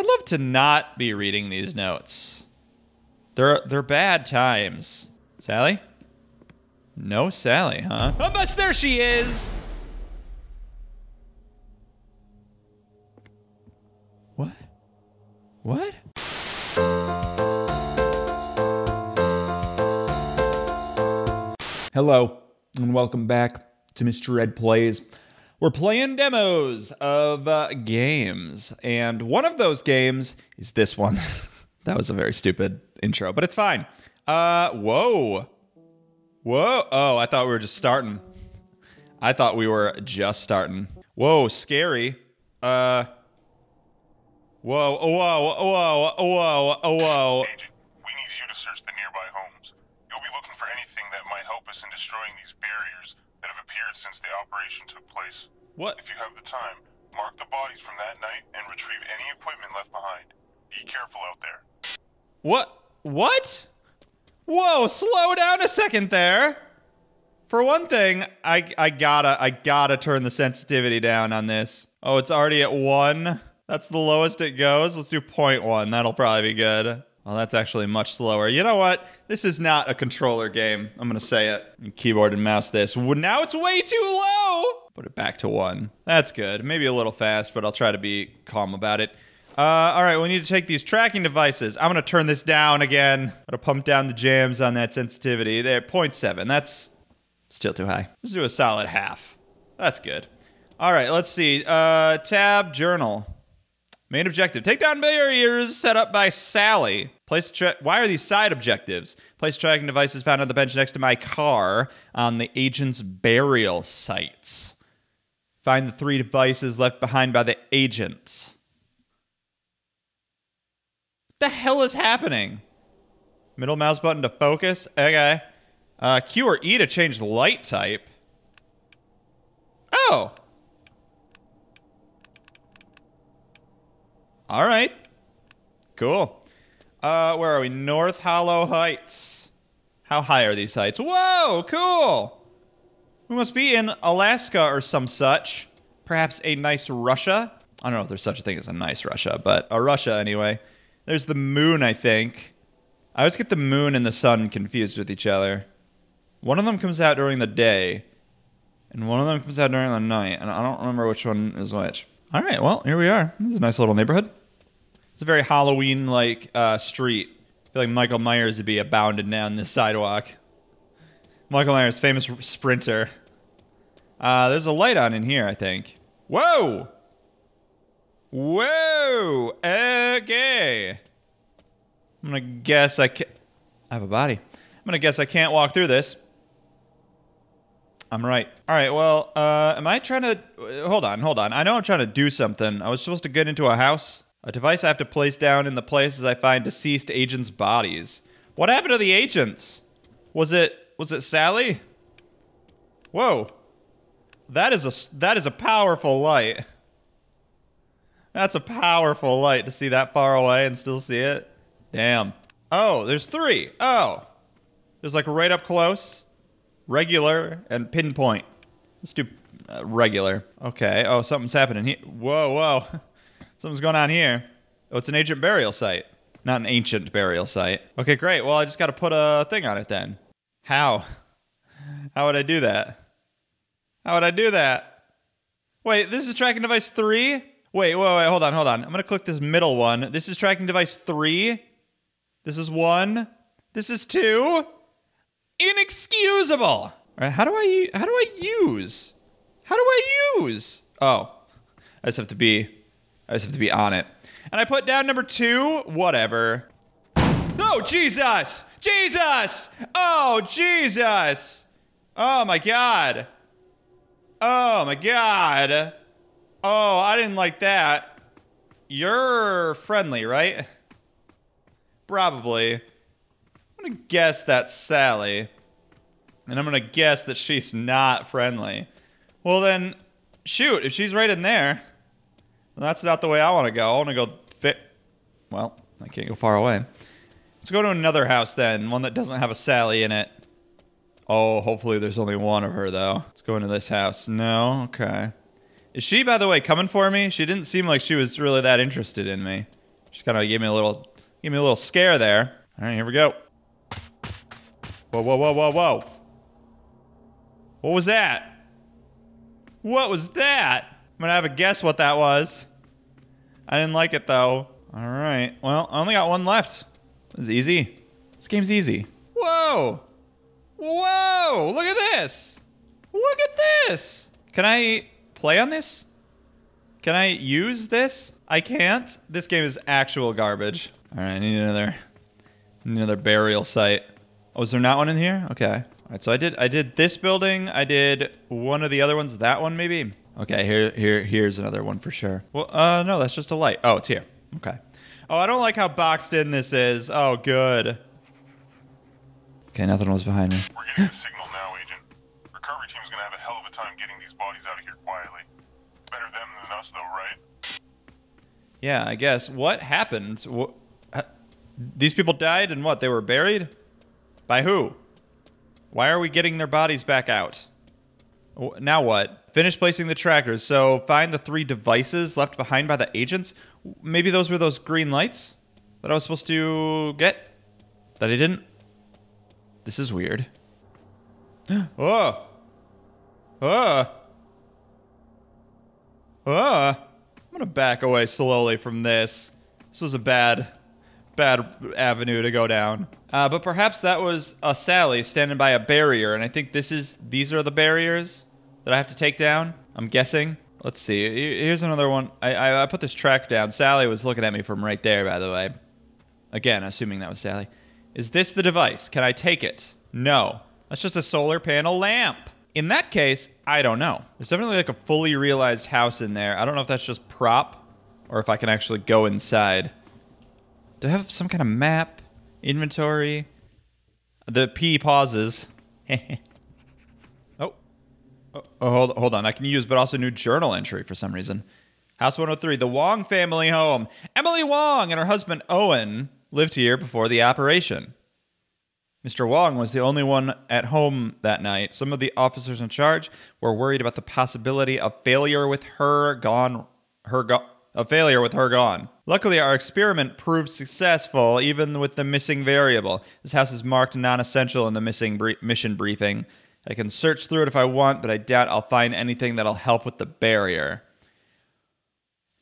I'd love to not be reading these notes. They're bad times. Sally? No Sally, huh? Unless there she is! What? What? Hello, and welcome back to Mr. Red Plays. We're playing demos of games, and one of those games is this one. That was a very stupid intro, but it's fine. Whoa. Whoa. Oh, I thought we were just starting. I thought we were just starting. Whoa, scary. Whoa, whoa, whoa, whoa, whoa. Agent, we need you to search the nearby homes. You'll be looking for anything that might help us in destroying these barriers that have appeared since the operation took place. What? If you have the time, mark the bodies from that night and retrieve any equipment left behind. Be careful out there. What? What? Whoa, slow down a second there. For one thing, I gotta turn the sensitivity down on this. Oh, it's already at 1. That's the lowest it goes. Let's do 0.1. That'll probably be good. Well, that's actually much slower. You know what? This is not a controller game. I'm gonna say it. Keyboard and mouse this. Now it's way too low. Put it back to 1. That's good. Maybe a little fast, but I'll try to be calm about it. All right, we need to take these tracking devices. I'm gonna turn this down again. Gotta pump down the jams on that sensitivity. There, 0.7. That's still too high. Let's do a solid 1/2. That's good. All right, let's see. Tab, journal. Main objective, take down barriers set up by Sally. Why are these side objectives? Place tracking devices found on the bench next to my car on the agent's burial sites. Find the 3 devices left behind by the agents. What the hell is happening? Middle mouse button to focus, okay. Q or E to change the light type. Oh. All right, cool. Where are we? North Hollow Heights. How high are these heights? Whoa, cool. We must be in Alaska or some such. Perhaps a nice Russia. I don't know if there's such a thing as a nice Russia, but a Russia anyway. There's the moon, I think. I always get the moon and the sun confused with each other. One of them comes out during the day, and one of them comes out during the night, and I don't remember which one is which. All right, well, here we are. This is a nice little neighborhood. It's a very Halloween-like street. I feel like Michael Myers would be abounding down this sidewalk. Michael Myers, famous sprinter. There's a light on in here, I think. Whoa! Whoa! Okay. I'm gonna guess I can't... I have a body. I'm gonna guess I can't walk through this. I'm right. All right, well, am I trying to... Hold on, hold on. I know I'm trying to do something. I was supposed to get into a house. A device I have to place down in the places I find deceased agents' bodies. What happened to the agents? Was it Sally? Whoa. That is a powerful light. That's a powerful light to see that far away and still see it. Damn. Oh, there's 3. Oh. There's like right up close, regular, and pinpoint. Let's do regular. Okay. Oh, something's happening here. Whoa, whoa. Something's going on here. Oh, it's an ancient burial site. Not an ancient burial site. Okay, great. Well, I just got to put a thing on it then. How? How would I do that? How would I do that? Wait, this is tracking device 3? Wait, wait, wait, hold on, hold on. I'm gonna click this middle one. This is tracking device 3. This is 1. This is 2. Inexcusable! All right, how do I use? Oh, I just have to be on it. And I put down number 2, whatever. Oh, Jesus! Jesus! Oh, Jesus! Oh my God. Oh my God. Oh, I didn't like that. You're friendly, right? Probably. I'm gonna guess that's Sally. And I'm gonna guess that she's not friendly. Well then, shoot, if she's right in there, well, that's not the way I wanna go. I wanna go well, I can't go far away. Let's go to another house then, one that doesn't have a Sally in it. Oh, hopefully there's only one of her though. Let's go into this house. No, okay. Is she, by the way, coming for me? She didn't seem like she was really that interested in me. Just kind of gave me a little scare there. All right, here we go. Whoa, whoa, whoa, whoa, whoa. What was that? What was that? I'm gonna have a guess what that was. I didn't like it though. All right, well, I only got one left. This is easy. This game's easy. Whoa! Whoa! Look at this! Look at this! Can I play on this? Can I use this? I can't. This game is actual garbage. All right, I need another burial site. Oh, is there not one in here? Okay. All right, so I did this building. I did one of the other ones. That one maybe. Okay, here's another one for sure. Well, no, that's just a light. Oh, it's here. Okay. Oh, I don't like how boxed in this is. Oh, good. Okay, nothing was behind me. We're getting a signal now, Agent. Recovery team's gonna have a hell of a time getting these bodies out of here quietly. Better them than us, though, right? Yeah, I guess. What happened? What, these people died and what? They were buried? By who? Why are we getting their bodies back out? Now what? Finish placing the trackers, so find the 3 devices left behind by the agents. Maybe those were those green lights that I was supposed to get, that I didn't. This is weird. Oh! Oh! Oh! I'm gonna back away slowly from this. This was a bad avenue to go down. But perhaps that was a Sally standing by a barrier, and I think these are the barriers that I have to take down, I'm guessing. Let's see. Here's another one. I put this track down. Sally was looking at me from right there, by the way. Again, assuming that was Sally. Is this the device? Can I take it? No. That's just a solar panel lamp. In that case, I don't know. There's definitely like a fully realized house in there. I don't know if that's just prop or if I can actually go inside. Do I have some kind of map? Inventory? The P pauses. Oh, hold on. I can use, but also new journal entry for some reason. House 103, the Wong family home. Emily Wong and her husband Owen lived here before the operation. Mr. Wong was the only one at home that night. Some of the officers in charge were worried about the possibility of failure with her gone. Luckily, our experiment proved successful, even with the missing variable. This house is marked non-essential in the mission briefing. I can search through it if I want, but I doubt I'll find anything that'll help with the barrier.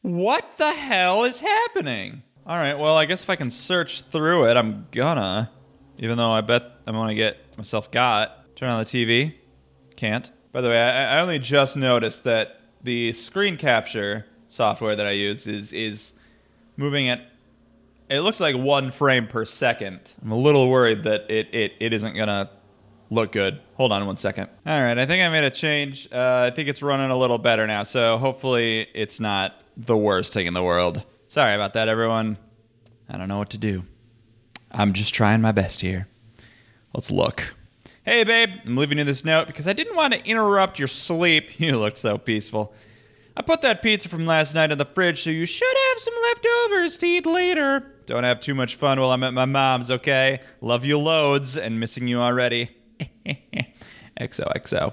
What the hell is happening? All right, well, I guess if I can search through it, I'm gonna. Even though I bet I'm gonna get myself got. Turn on the TV. Can't. By the way, I only just noticed that the screen capture software that I use is moving at, it looks like 1 frame per second. I'm a little worried that it isn't gonna look good. Hold on one second. All right, I think I made a change. I think it's running a little better now, so hopefully it's not the worst thing in the world. Sorry about that, everyone. I don't know what to do. I'm just trying my best here. Let's look. Hey, babe, I'm leaving you this note because I didn't want to interrupt your sleep. You looked so peaceful. I put that pizza from last night in the fridge, so you should have some leftovers to eat later. Don't have too much fun while I'm at my mom's, okay? Love you loads and missing you already. XOXO.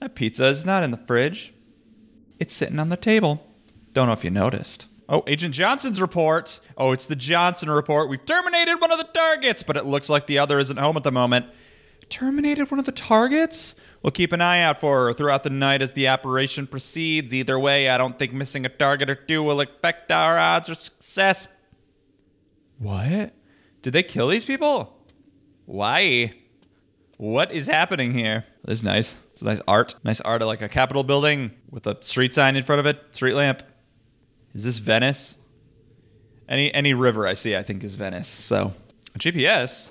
That pizza is not in the fridge. It's sitting on the table. Don't know if you noticed. Oh, Agent Johnson's report. Oh, it's the Johnson report. We've terminated one of the targets, but it looks like the other isn't home at the moment. Terminated one of the targets? We'll keep an eye out for her throughout the night as the operation proceeds. Either way, I don't think missing a target or 2 will affect our odds of success. What? Did they kill these people? Why? What is happening here? This is nice. It's nice art. Nice art of like a Capitol building with a street sign in front of it. Street lamp. Is this Venice? Any river I see I think is Venice, so. GPS?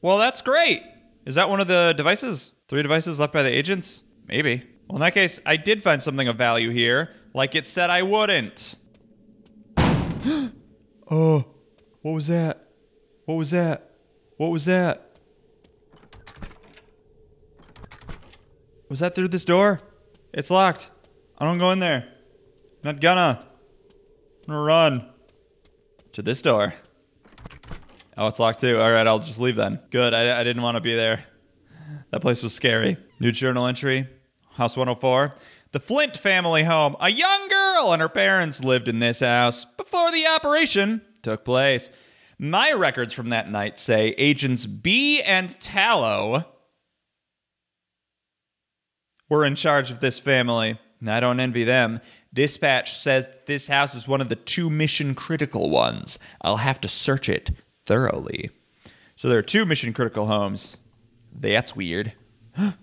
Well, that's great. Is that one of the devices? 3 devices left by the agents? Maybe. Well, in that case, I did find something of value here. Like it said I wouldn't. Oh, what was that? What was that? What was that? Was that through this door? It's locked. I don't go in there. I'm not gonna. I'm gonna run. To this door. Oh, it's locked too. Alright, I'll just leave then. Good, I didn't want to be there. That place was scary. New journal entry. House 104. The Flint family home. A young girl and her parents lived in this house before the operation took place. My records from that night say agents B and Tallow were in charge of this family. I don't envy them. Dispatch says this house is one of the two mission-critical ones. I'll have to search it thoroughly. So there are two mission-critical homes. That's weird. Oh!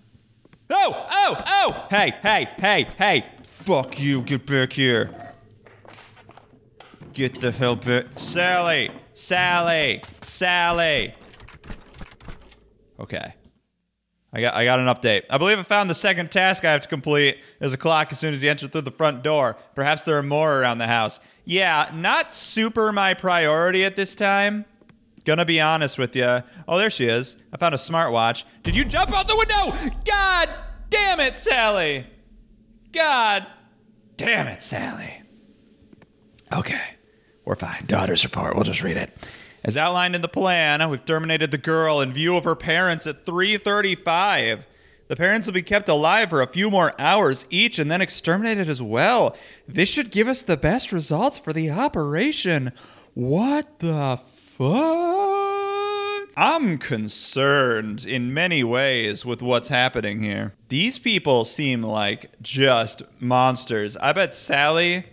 Hey! Fuck you, get back here. Get the hell back. Sally! Okay. I got an update. I believe I found the second task I have to complete. There's a clock as soon as you enter through the front door. Perhaps there are more around the house. Yeah, not super my priority at this time. Gonna be honest with you. Oh, there she is. I found a smartwatch. Did you jump out the window? God damn it, Sally. God damn it, Sally. Okay, we're fine. Daughter's report, we'll just read it. As outlined in the plan, we've terminated the girl in view of her parents at 3:35. The parents will be kept alive for a few more hours each and then exterminated as well. This should give us the best results for the operation. What the fuck? I'm concerned in many ways with what's happening here. These people seem like just monsters. I bet Sally,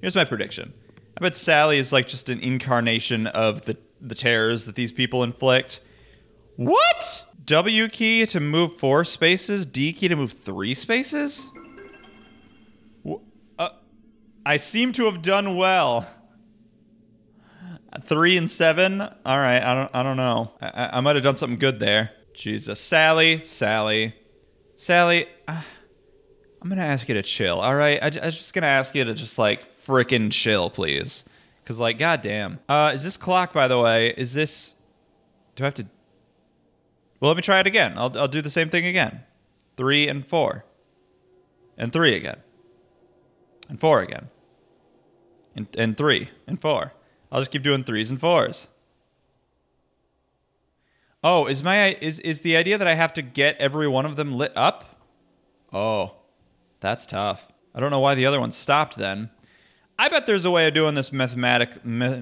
here's my prediction. I bet Sally is like just an incarnation of the terrors that these people inflict. What? W key to move 4 spaces, D key to move 3 spaces? I seem to have done well. 3 and 7? All right, I don't know. I might have done something good there. Jesus, Sally, I'm gonna ask you to chill, all right? I'm just gonna ask you to just like frickin' chill, please. Cause like, goddamn. Is this clock, by the way, is this, do I have to, well, let me try it again. I'll do the same thing again. 3 and 4. And 3 again. And 4 again. And 3 and 4. I'll just keep doing 3s and 4s. Oh, is the idea that I have to get every one of them lit up? Oh, that's tough. I don't know why the other one stopped then. I bet there's a way of doing this mathematically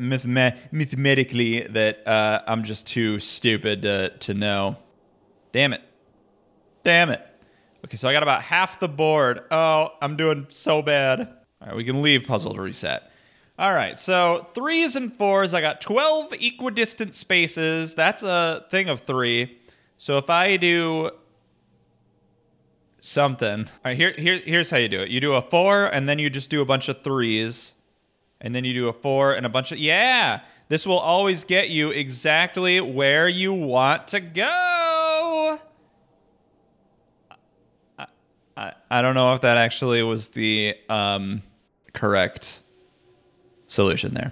that I'm just too stupid to know. Damn it. Okay, so I got about half the board. Oh, I'm doing so bad. All right, we can leave puzzle to reset. All right, so 3s and 4s, I got 12 equidistant spaces. That's a thing of 3. So if I do something. All right, here's how you do it. You do a 4, and then you just do a bunch of 3s. And then you do a 4 and a bunch of, yeah! This will always get you exactly where you want to go! I don't know if that actually was the correct solution there.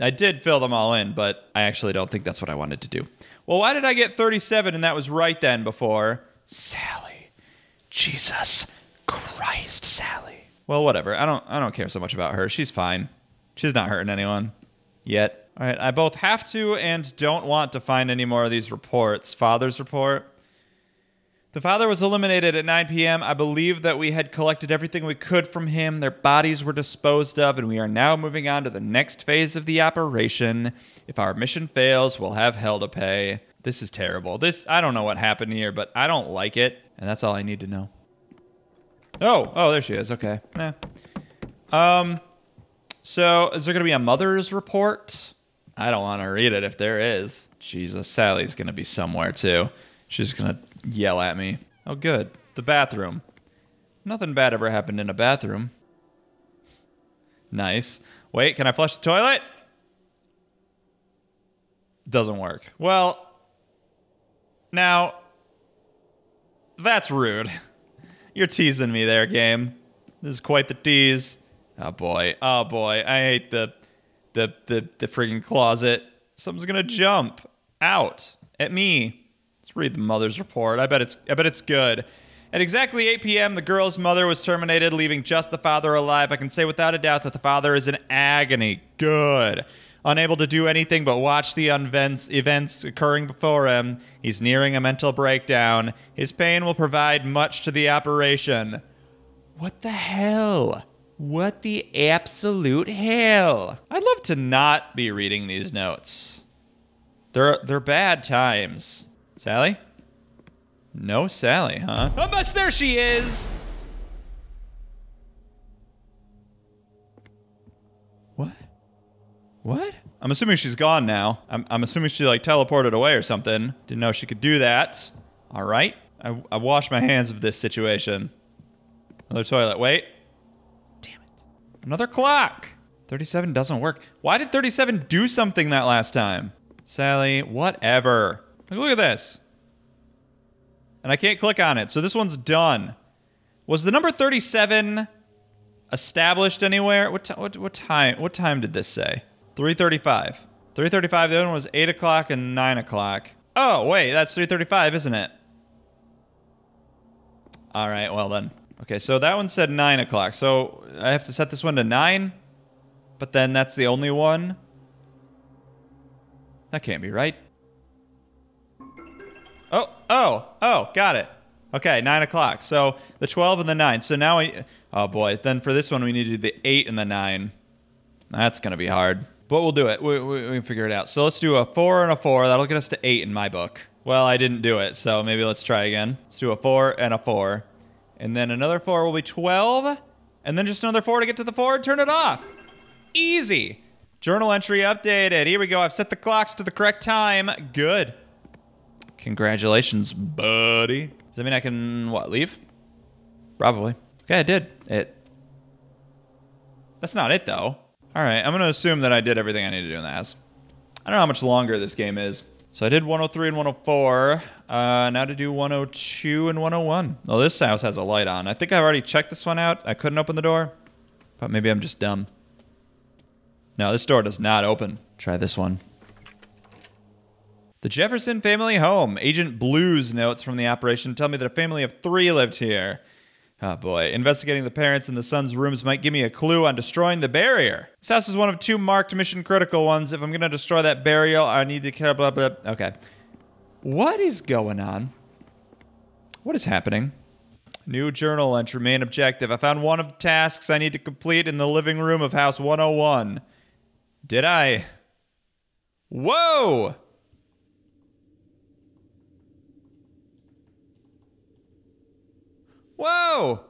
I did fill them all in, but I actually don't think that's what I wanted to do. Well, why did I get 37 and that was right then before? Sally. Jesus Christ, Sally. Well, whatever. I don't care so much about her. She's fine. She's not hurting anyone. Yet. All right, I both have to and don't want to find any more of these reports. Father's report. The father was eliminated at 9 p.m. I believe that we had collected everything we could from him. Their bodies were disposed of, and we are now moving on to the next phase of the operation. If our mission fails, we'll have hell to pay. This is terrible. I don't know what happened here, but I don't like it. And that's all I need to know. Oh, there she is. Okay. Eh. So, is there going to be a mother's report? I don't want to read it if there is. Jesus, Sally's going to be somewhere, too. She's going to yell at me. Oh, good. The bathroom. Nothing bad ever happened in a bathroom. Nice. Wait, can I flush the toilet? Doesn't work. Well, now, that's rude. You're teasing me there, game. This is quite the tease. Oh boy. I hate the friggin' closet. Something's gonna jump out at me. Let's read the mother's report. I bet it's good. At exactly 8 p.m., the girl's mother was terminated, leaving just the father alive. I can say without a doubt that the father is in agony. Good. Unable to do anything but watch the events occurring before him. He's nearing a mental breakdown. His pain will provide much to the operation. What the hell? What the absolute hell? I'd love to not be reading these notes. They're bad times. Sally? No Sally, huh? Unless there she is! What? What? I'm assuming she's gone now. I'm assuming she like teleported away or something. Didn't know she could do that. All right. I washed my hands of this situation. Another toilet, wait. Another clock. 37 doesn't work. Why did 37 do something that last time? Sally, whatever. Look at this. And I can't click on it, so this one's done. Was the number 37 established anywhere? What time did this say? 3:35. 3:35, the other one was 8 o'clock and 9 o'clock. Oh, wait, that's 3:35, isn't it? All right, well then. Okay, so that one said 9 o'clock, so I have to set this one to 9, but then that's the only one? That can't be right. Oh, got it. Okay, 9 o'clock, so the 12 and the 9, so now oh boy, then for this one we need to do the 8 and the 9. That's gonna be hard, but we'll do it, we can figure it out. So let's do a 4 and a 4, that'll get us to 8 in my book. Well, I didn't do it, so maybe let's try again. Let's do a 4 and a 4. And then another 4 will be 12, and then just another 4 to get to the 4 and turn it off. Easy. Journal entry updated. Here we go. I've set the clocks to the correct time. Good. Congratulations, buddy. Does that mean I can, what, leave? Probably. Okay, I did it. That's not it, though. All right, I'm going to assume that I did everything I need to do in the house. I don't know how much longer this game is. So I did 103 and 104, now to do 102 and 101. Oh, this house has a light on. I think I've already checked this one out. I couldn't open the door, but maybe I'm just dumb. No, this door does not open. Try this one. The Jefferson family home. Agent Blue's notes from the operation tell me that a family of 3 lived here. Oh boy, investigating the parents and the son's rooms might give me a clue on destroying the barrier. This house is one of 2 marked mission critical ones. If I'm gonna destroy that barrier, I need to care blah blah. Okay. What is going on? What is happening? New journal entry, main objective. I found one of the tasks I need to complete in the living room of house 101. Did I? Whoa! Whoa!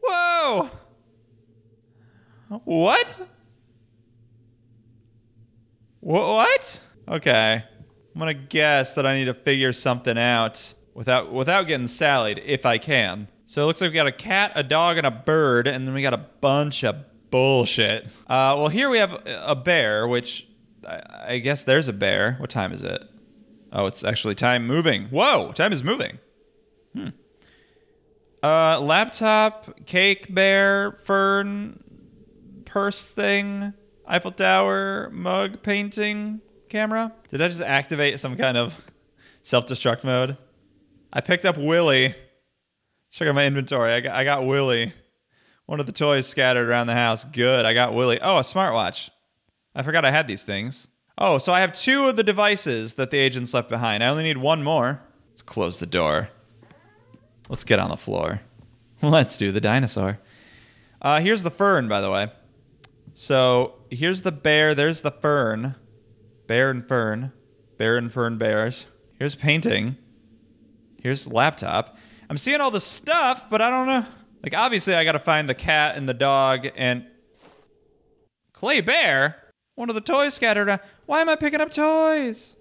Whoa! What? What? Okay. I'm gonna guess that I need to figure something out without getting sallied, if I can. So it looks like we got a cat, a dog, and a bird, and then we got a bunch of bullshit. Well, here we have a bear, which I guess there's a bear. What time is it? Oh, it's actually time moving. Whoa! Time is moving. Hmm. Laptop, cake, bear, fern, purse thing, Eiffel Tower, mug, painting, camera. Did I just activate some kind of self-destruct mode? I picked up Willy. Check out my inventory. I got Willy. One of the toys scattered around the house. Good, I got Willy. Oh, a smartwatch. I forgot I had these things. Oh, so I have 2 of the devices that the agents left behind. I only need 1 more. Let's close the door. Let's get on the floor. Let's do the dinosaur. Here's the fern, by the way. So here's the bear. There's the fern. Bear and fern. Bear and fern bears. Here's painting. Here's laptop. I'm seeing all the stuff, but I don't know. Like, obviously, I got to find the cat and the dog and... Clay bear? One of the toys scattered around. Why am I picking up toys?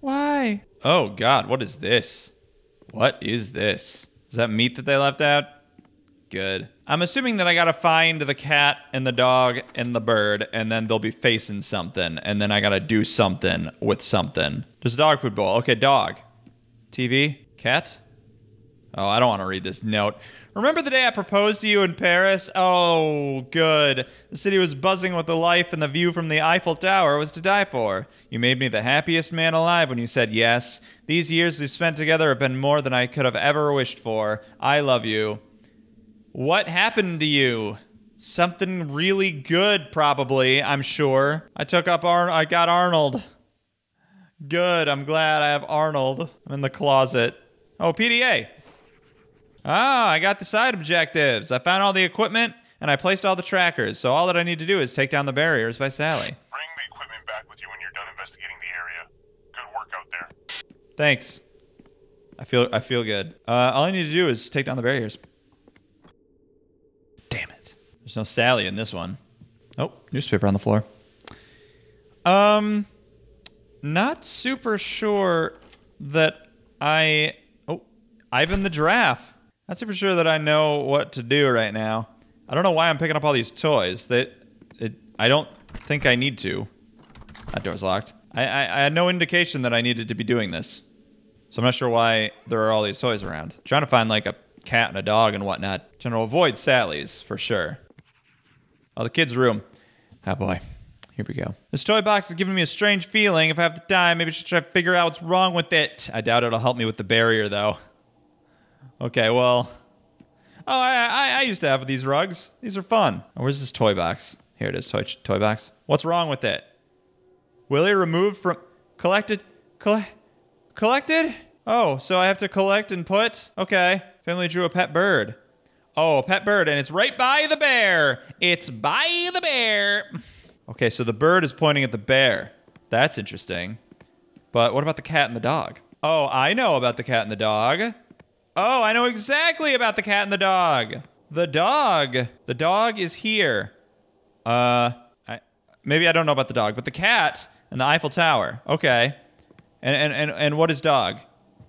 Why? Oh, God. What is this? What is this? Is that meat that they left out? Good. I'm assuming that I gotta find the cat and the dog and the bird, and then they'll be facing something, and then I gotta do something with something. There's a dog food bowl. Okay, dog. TV. Cat. Oh, I don't wanna read this note. Remember the day I proposed to you in Paris? Oh, good. The city was buzzing with the life, and the view from the Eiffel Tower was to die for. You made me the happiest man alive when you said yes. These years we've spent together have been more than I could have ever wished for. I love you. What happened to you? Something really good, probably, I'm sure. I got Arnold. Good, I'm glad I have Arnold. I'm in the closet. Oh, PDA. Ah, I got the side objectives. I found all the equipment, and I placed all the trackers, so all that I need to do is take down the barriers by Sally. Bring the equipment back with you when you're done investigating the area. Good work out there. Thanks. I feel good. All I need to do is take down the barriers. Damn it. There's no Sally in this one. Oh, newspaper on the floor. Not super sure that Oh, Ivan the Giraffe. Not super sure that I know what to do right now. I don't know why I'm picking up all these toys. I don't think I need to. That door's locked. I had no indication that I needed to be doing this. So I'm not sure why there are all these toys around. I'm trying to find like a cat and a dog and whatnot. Trying to avoid Sally's for sure. Oh, the kid's room. Oh boy, here we go. This toy box is giving me a strange feeling. If I have the time, maybe I should try to figure out what's wrong with it. I doubt it'll help me with the barrier though. Okay, well. Oh, I used to have these rugs. These are fun. Oh, where's this toy box? Here it is, toy box. What's wrong with it? Will it remove from... Collected? Oh, so I have to collect and put? Okay. Family drew a pet bird. Oh, a pet bird, and it's right by the bear. It's by the bear. Okay, so the bird is pointing at the bear. That's interesting. But what about the cat and the dog? Oh, I know about the cat and the dog. Oh, I know exactly about the cat and the dog. The dog is here. Maybe I don't know about the dog, but the cat and the Eiffel Tower. Okay. And what is dog?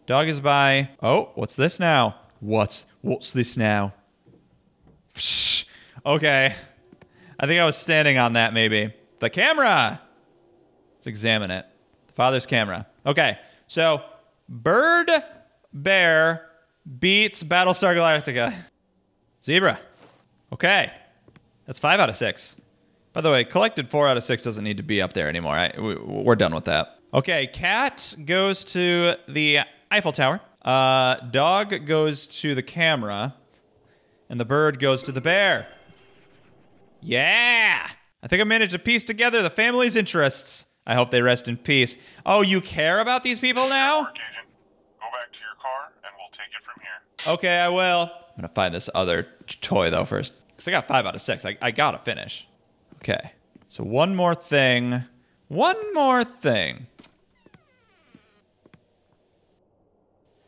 Dog is by, oh, what's this now? What's this now? Psh, okay. I think I was standing on that maybe. The camera. Let's examine it. The father's camera. Okay. So bird, bear, beats Battlestar Galactica. Zebra. Okay. That's 5 out of 6. By the way, collected 4 out of 6 doesn't need to be up there anymore. We're done with that. Okay, cat goes to the Eiffel Tower. Dog goes to the camera. And the bird goes to the bear. Yeah! I think I managed to piece together the family's interests. I hope they rest in peace. Oh, you care about these people now? Okay, I will. I'm gonna find this other toy though first. Cause I got 5 out of 6. I gotta finish. Okay, so one more thing. One more thing.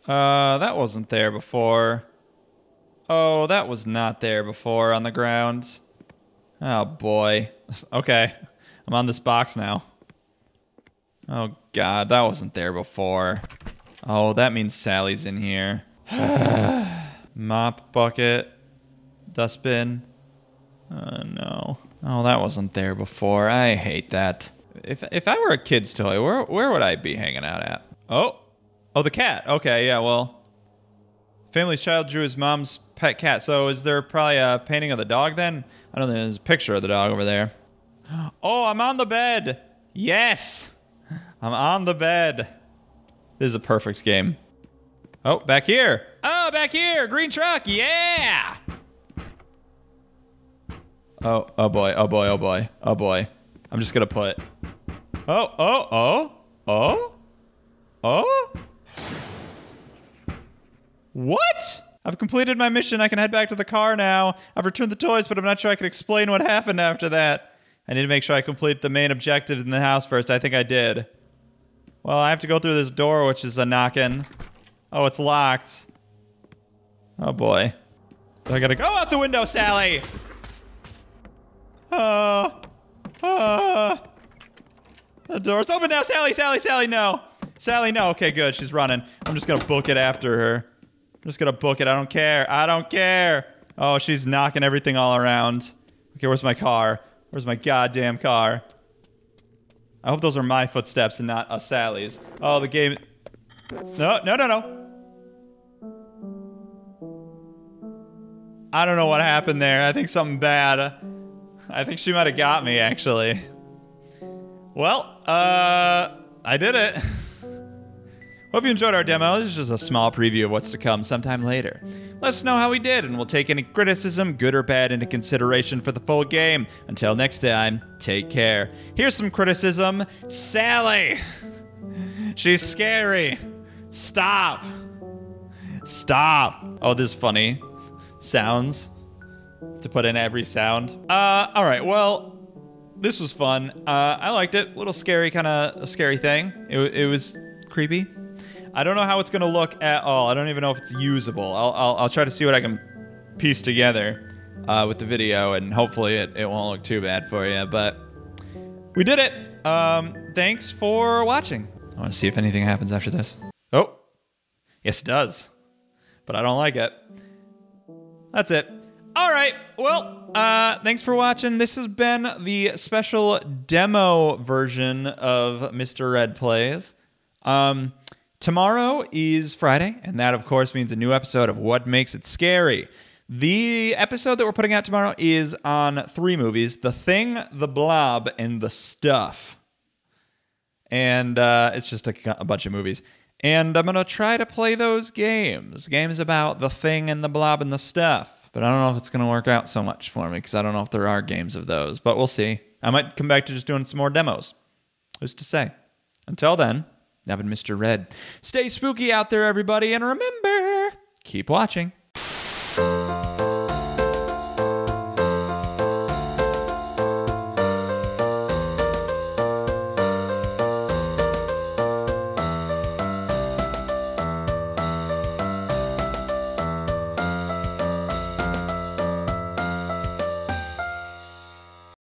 That wasn't there before. Oh, that was not there before on the ground. Oh boy. Okay, I'm on this box now. Oh God, that wasn't there before. Oh, that means Sally's in here. Mop bucket, dustbin. Oh no! Oh, that wasn't there before. I hate that. If I were a kid's toy, where would I be hanging out at? Oh, the cat. Okay, yeah. Well, family's child drew his mom's pet cat. So is there probably a painting of the dog then? I don't think there's a picture of the dog over there. Oh, I'm on the bed. Yes, I'm on the bed. This is a perfect game. Oh, back here. Oh, back here. Green truck. Yeah. Oh, oh boy. Oh boy. Oh boy. Oh boy. I'm just going to put. Oh, oh, oh. Oh. Oh. What? I've completed my mission. I can head back to the car now. I've returned the toys, but I'm not sure I can explain what happened after that. I need to make sure I complete the main objectives in the house first. I think I did. Well, I have to go through this door, which is a knock-in. Oh, it's locked. Oh boy. I gotta go out the window, Sally! The door's open now, Sally, Sally, Sally, no! Sally, no, okay, good, she's running. I'm just gonna book it after her. I'm just gonna book it, I don't care, I don't care! Oh, she's knocking everything all around. Okay, where's my car? Where's my goddamn car? I hope those are my footsteps and not Sally's. Oh, the game... No, no, no, no. I don't know what happened there. I think something bad. I think she might have got me, actually. Well, I did it. Hope you enjoyed our demo. This is just a small preview of what's to come sometime later. Let us know how we did, and we'll take any criticism, good or bad, into consideration for the full game. Until next time, take care. Here's some criticism. Sally! She's scary. Stop. Stop. Oh, this is funny. Sounds. To put in every sound. All right, well, this was fun. I liked it. A little scary, kind of a scary thing. It was creepy. I don't know how it's gonna look at all. I don't even know if it's usable. I'll try to see what I can piece together with the video, and hopefully it won't look too bad for you, but we did it. Thanks for watching. I wanna see if anything happens after this. Oh, yes it does, but I don't like it. That's it. All right, well, thanks for watching. This has been the special demo version of Mr. Red Plays. Tomorrow is Friday, and that, of course, means a new episode of What Makes It Scary. The episode that we're putting out tomorrow is on 3 movies: The Thing, The Blob, and The Stuff. And it's just a bunch of movies. And I'm going to try to play those games. Games about The Thing and The Blob and The Stuff. But I don't know if it's going to work out so much for me, because I don't know if there are games of those. But we'll see. I might come back to just doing some more demos. Who's to say? Until then, I've been Mr. Red. Stay spooky out there, everybody. And remember, keep watching.